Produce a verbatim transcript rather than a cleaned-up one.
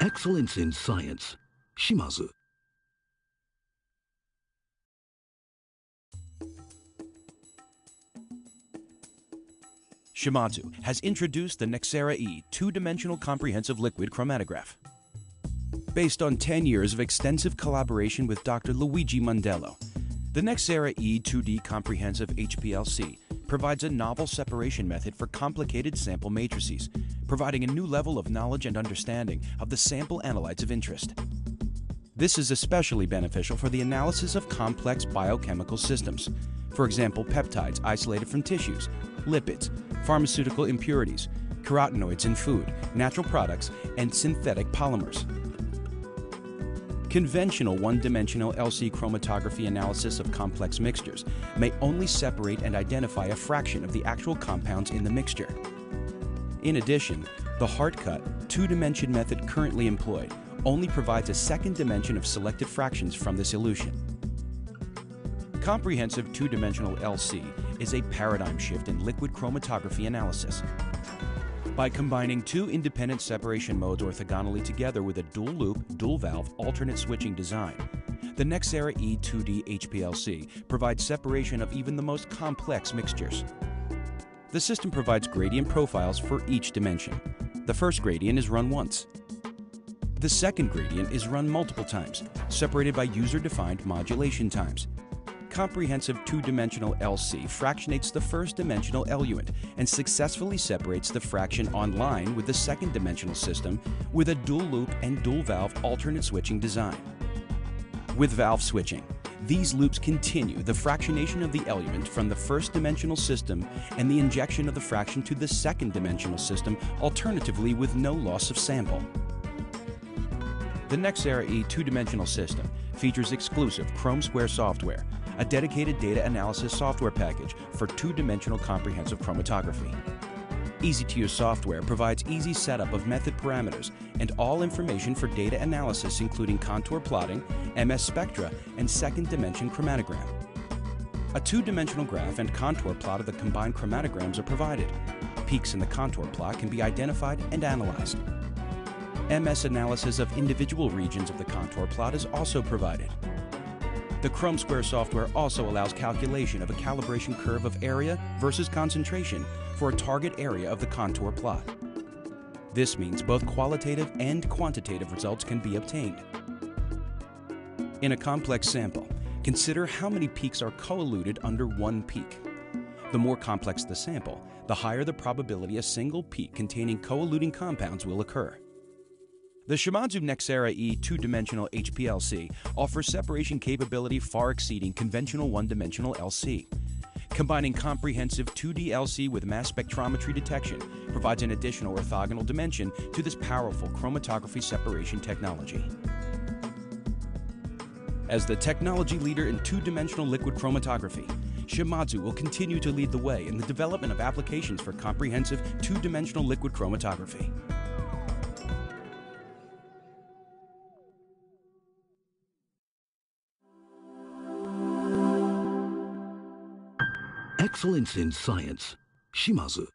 Excellence in Science, Shimadzu. Shimadzu has introduced the Nexera-E two-dimensional comprehensive liquid chromatograph. Based on ten years of extensive collaboration with Doctor Luigi Mondello, the Nexera-E two D comprehensive H P L C provides a novel separation method for complicated sample matrices, providing a new level of knowledge and understanding of the sample analytes of interest. This is especially beneficial for the analysis of complex biochemical systems, for example, peptides isolated from tissues, lipids, pharmaceutical impurities, carotenoids in food, natural products, and synthetic polymers. Conventional one-dimensional L C chromatography analysis of complex mixtures may only separate and identify a fraction of the actual compounds in the mixture. In addition, the hard-cut, two-dimension method currently employed only provides a second dimension of selected fractions from the solution. Comprehensive two-dimensional L C is a paradigm shift in liquid chromatography analysis. By combining two independent separation modes orthogonally together with a dual-loop, dual-valve, alternate switching design, the Nexera-E two D H P L C provides separation of even the most complex mixtures. The system provides gradient profiles for each dimension. The first gradient is run once. The second gradient is run multiple times, separated by user-defined modulation times. Comprehensive two-dimensional L C fractionates the first-dimensional eluent and successfully separates the fraction on line with the second-dimensional system with a dual-loop and dual-valve alternate switching design. With valve switching, these loops continue the fractionation of the eluent from the first-dimensional system and the injection of the fraction to the second-dimensional system, alternatively with no loss of sample. The Nexera-E two-dimensional system features exclusive ChromSquare software, a dedicated data analysis software package for two-dimensional comprehensive chromatography. Easy-to-use software provides easy setup of method parameters and all information for data analysis including contour plotting, M S spectra, and second-dimension chromatogram. A two-dimensional graph and contour plot of the combined chromatograms are provided. Peaks in the contour plot can be identified and analyzed. M S analysis of individual regions of the contour plot is also provided. The ChromSquare software also allows calculation of a calibration curve of area versus concentration for a target area of the contour plot. This means both qualitative and quantitative results can be obtained. In a complex sample, consider how many peaks are coeluded under one peak. The more complex the sample, the higher the probability a single peak containing coeluding compounds will occur. The Shimadzu Nexera-E two-dimensional H P L C offers separation capability far exceeding conventional one-dimensional L C. Combining comprehensive two D L C with mass spectrometry detection provides an additional orthogonal dimension to this powerful chromatography separation technology. As the technology leader in two-dimensional liquid chromatography, Shimadzu will continue to lead the way in the development of applications for comprehensive two-dimensional liquid chromatography. Excellence in Science, Shimadzu.